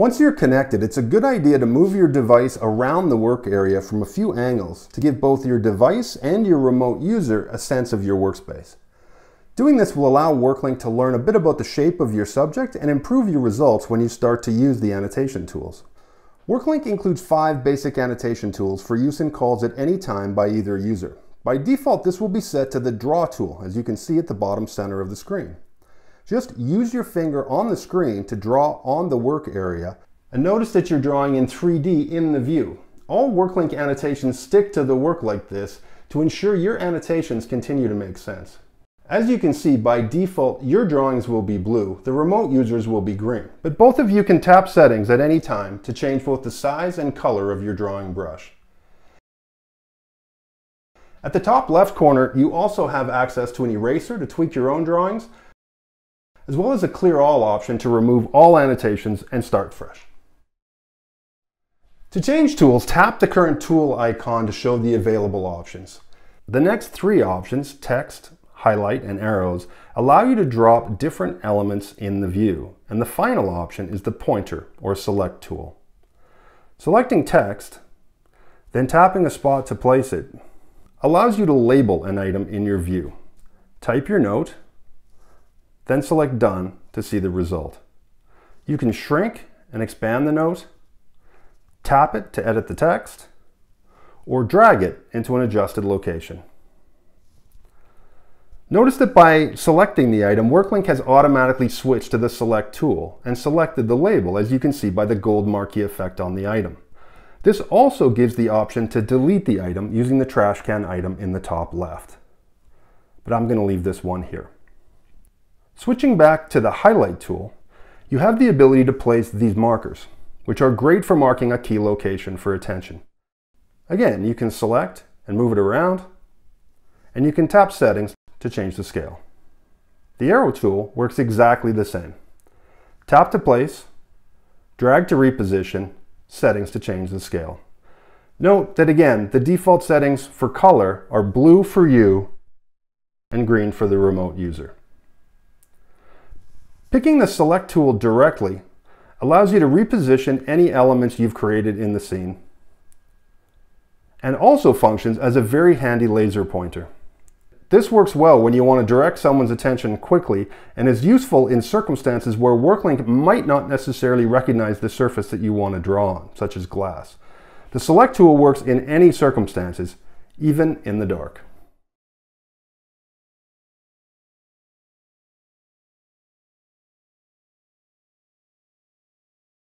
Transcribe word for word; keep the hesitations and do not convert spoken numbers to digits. Once you're connected, it's a good idea to move your device around the work area from a few angles to give both your device and your remote user a sense of your workspace. Doing this will allow WorkLink to learn a bit about the shape of your subject and improve your results when you start to use the annotation tools. WorkLink includes five basic annotation tools for use in calls at any time by either user. By default, this will be set to the Draw tool, as you can see at the bottom center of the screen. Just use your finger on the screen to draw on the work area, and notice that you're drawing in three D in the view. All WorkLink annotations stick to the work like this to ensure your annotations continue to make sense. As you can see, by default, your drawings will be blue, the remote users will be green, but both of you can tap settings at any time to change both the size and color of your drawing brush. At the top left corner, you also have access to an eraser to tweak your own drawings, as well as a clear all option to remove all annotations and start fresh. To change tools, tap the current tool icon to show the available options. The next three options, text, highlight, and arrows, allow you to drop different elements in the view. And the final option is the pointer or select tool. Selecting text, then tapping a spot to place it, allows you to label an item in your view. Type your note, then select Done to see the result. You can shrink and expand the note, tap it to edit the text, or drag it into an adjusted location. Notice that by selecting the item, WorkLink has automatically switched to the Select tool and selected the label, as you can see by the gold marquee effect on the item. This also gives the option to delete the item using the trash can item in the top left. But I'm going to leave this one here. Switching back to the highlight tool, you have the ability to place these markers, which are great for marking a key location for attention. Again, you can select and move it around, and you can tap settings to change the scale. The arrow tool works exactly the same. Tap to place, drag to reposition, settings to change the scale. Note that again, the default settings for color are blue for you and green for the remote user. Picking the Select tool directly allows you to reposition any elements you've created in the scene, and also functions as a very handy laser pointer. This works well when you want to direct someone's attention quickly, and is useful in circumstances where WorkLink might not necessarily recognize the surface that you want to draw on, such as glass. The Select tool works in any circumstances, even in the dark.